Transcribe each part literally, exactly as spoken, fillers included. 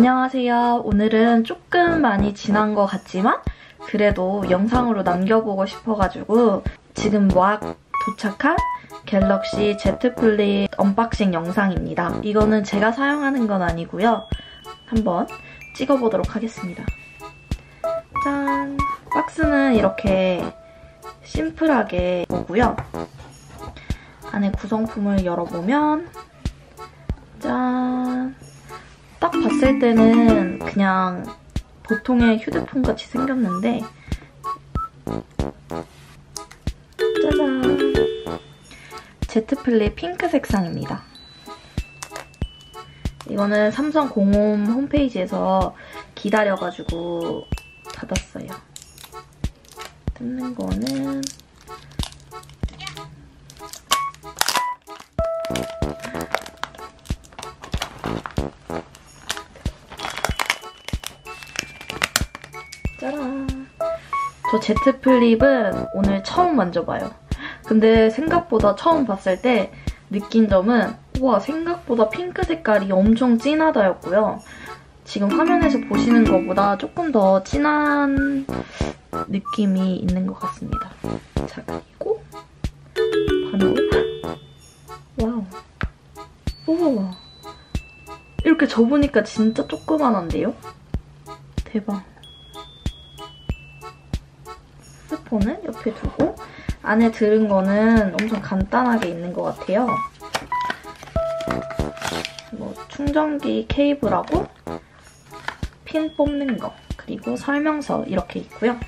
안녕하세요. 오늘은 조금 많이 지난 것 같지만 그래도 영상으로 남겨보고 싶어가지고 지금 막 도착한 갤럭시 Z 플립 언박싱 영상입니다. 이거는 제가 사용하는 건 아니고요. 한번 찍어보도록 하겠습니다. 짠! 박스는 이렇게 심플하게 오고요. 안에 구성품을 열어보면 짠! 딱 봤을 때는 그냥 보통의 휴대폰 같이 생겼는데 짜잔! Z 플립 핑크 색상입니다. 이거는 삼성 공홈 홈페이지에서 기다려가지고 받았어요. 뜯는 거는 짜란! 저 Z 플립은 오늘 처음 만져봐요. 근데 생각보다 처음 봤을 때 느낀 점은 우와, 생각보다 핑크 색깔이 엄청 진하다였고요. 지금 화면에서 보시는 것보다 조금 더 진한 느낌이 있는 것 같습니다. 자, 그리고 반응. 와우. 우와. 이렇게 접으니까 진짜 조그만한데요? 대박. 스폰은 옆에 두고 안에 들은 거는 엄청 간단하게 있는 것 같아요. 뭐 충전기 케이블하고 핀 뽑는 거, 그리고 설명서 이렇게 있고요.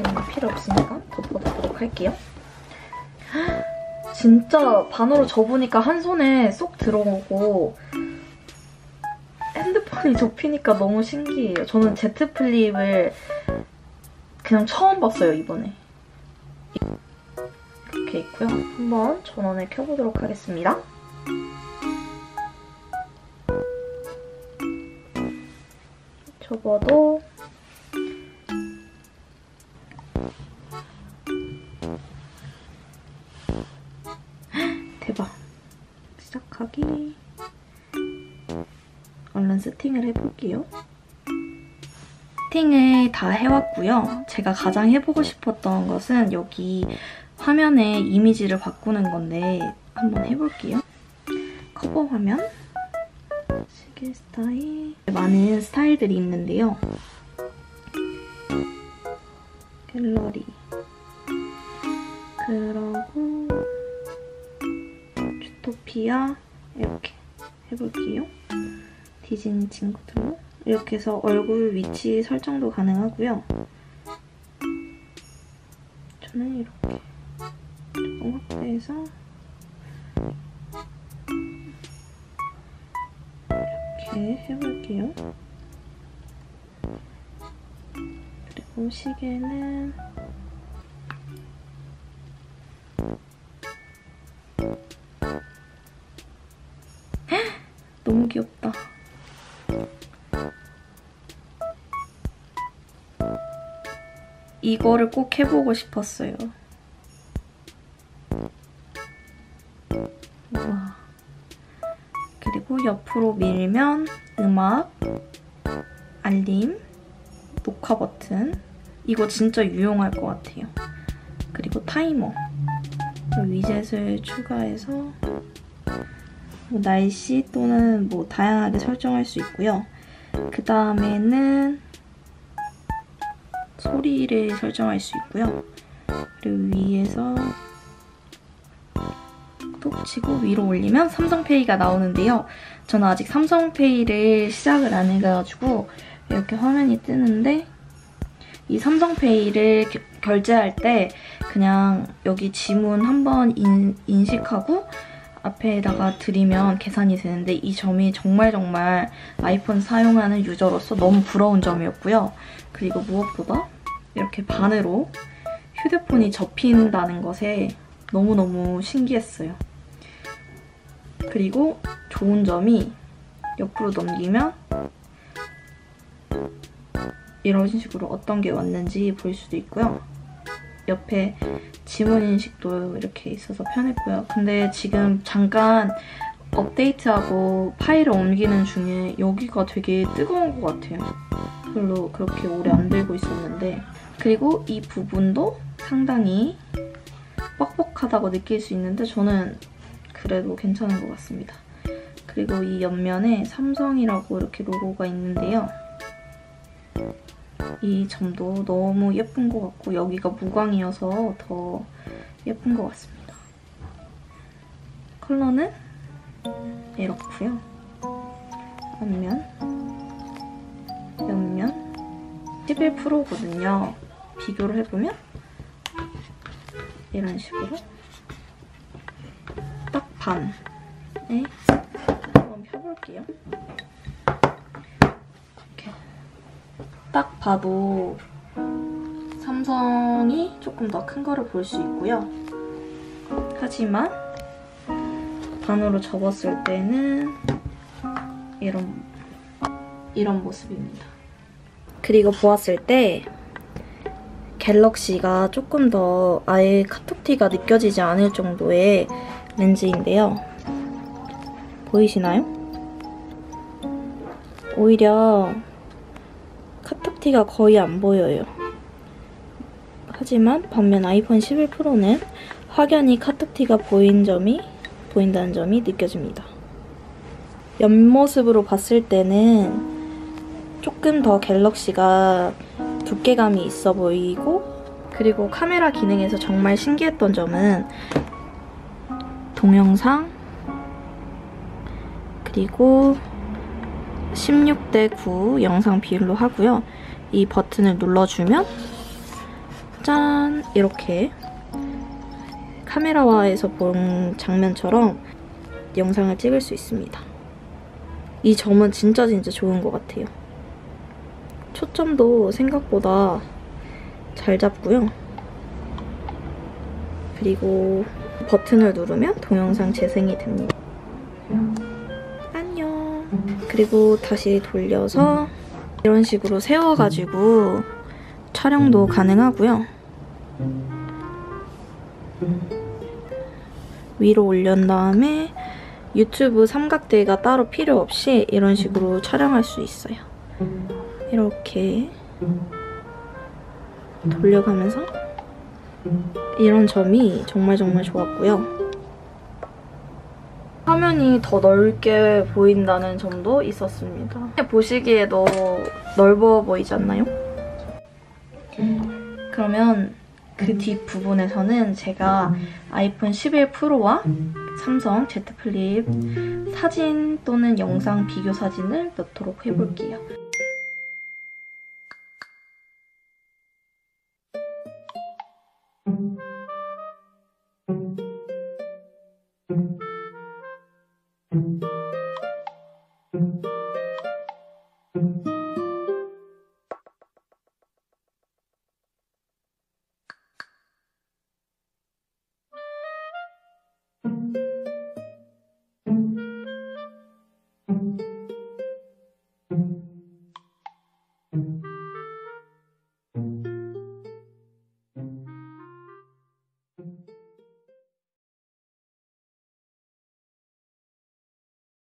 이건 필요 없으니까 덮어보도록 할게요. 진짜 반으로 접으니까 한 손에 쏙 들어오고 핸드폰이 접히니까 너무 신기해요. 저는 Z 플립을 그냥 처음 봤어요, 이번에. 이렇게 있고요. 한번 전원을 켜보도록 하겠습니다. 접어도 대박. 시작하기. 얼른 세팅을 해볼게요. 세팅을 다 해왔고요. 제가 가장 해보고 싶었던 것은 여기 화면에 이미지를 바꾸는 건데 한번 해볼게요. 커버 화면, 시계 스타일, 많은 스타일들이 있는데요. 갤러리, 그러고 주토피아 이렇게 해볼게요. 디즈니 친구들로 이렇게 해서 얼굴 위치 설정도 가능하고요. 저는 이렇게 조금 확대해서 이렇게 해볼게요. 그리고 시계는 너무 귀엽다. 이거를 꼭 해보고 싶었어요. 우와. 그리고 옆으로 밀면 음악, 알림, 녹화 버튼. 이거 진짜 유용할 것 같아요. 그리고 타이머. 위젯을 추가해서 날씨 또는 뭐 다양하게 설정할 수 있고요. 그 다음에는 소리를 설정할 수 있고요. 그리고 위에서 톡 치고 위로 올리면 삼성페이가 나오는데요. 저는 아직 삼성페이를 시작을 안 해가지고 이렇게 화면이 뜨는데 이 삼성페이를 결제할 때 그냥 여기 지문 한번 인식하고 앞에다가 드리면 계산이 되는데 이 점이 정말 정말 아이폰 사용하는 유저로서 너무 부러운 점이었고요. 그리고 무엇보다 이렇게 반으로 휴대폰이 접힌다는 것에 너무너무 신기했어요. 그리고 좋은 점이 옆으로 넘기면 이런 식으로 어떤 게 왔는지 볼 수도 있고요. 옆에 지문 인식도 이렇게 있어서 편했고요. 근데 지금 잠깐 업데이트하고 파일을 옮기는 중에 여기가 되게 뜨거운 것 같아요. 별로 그렇게 오래 안 들고 있었는데, 그리고 이 부분도 상당히 뻑뻑하다고 느낄 수 있는데 저는 그래도 괜찮은 것 같습니다. 그리고 이 옆면에 삼성이라고 이렇게 로고가 있는데요. 이 점도 너무 예쁜 것 같고 여기가 무광이어서 더 예쁜 것 같습니다. 컬러는 이렇고요. 앞면, 옆면 십일 프로거든요. 비교를 해보면 이런 식으로 딱 반에 한번 펴볼게요. 이렇게 딱 봐도 삼성이 조금 더 큰 거를 볼 수 있고요. 하지만 반으로 접었을 때는 이런 이런 모습입니다. 그리고 보았을 때 갤럭시가 조금 더 아예 카톡티가 느껴지지 않을 정도의 렌즈인데요. 보이시나요? 오히려 카톡티가 거의 안 보여요. 하지만 반면 아이폰 십일 프로는 확연히 카톡티가 보인 점이, 보인다는 점이 느껴집니다. 옆모습으로 봤을 때는 조금 더 갤럭시가 두께감이 있어 보이고, 그리고 카메라 기능에서 정말 신기했던 점은 동영상, 그리고 십육 대 구 영상 비율로 하고요. 이 버튼을 눌러주면 짠! 이렇게 카메라화에서 본 장면처럼 영상을 찍을 수 있습니다. 이 점은 진짜 진짜 좋은 것 같아요. 초점도 생각보다 잘 잡고요. 그리고 버튼을 누르면 동영상 재생이 됩니다. 안녕! 그리고 다시 돌려서 이런 식으로 세워가지고 촬영도 가능하고요. 위로 올린 다음에 유튜브 삼각대가 따로 필요 없이 이런 식으로 촬영할 수 있어요. 이렇게 돌려가면서, 이런 점이 정말 정말 좋았고요. 화면이 더 넓게 보인다는 점도 있었습니다. 보시기에도 넓어 보이지 않나요? 그러면 그 뒷부분에서는 제가 아이폰 십일 프로와 삼성 Z 플립 사진 또는 영상 비교 사진을 넣도록 해볼게요. Thank you.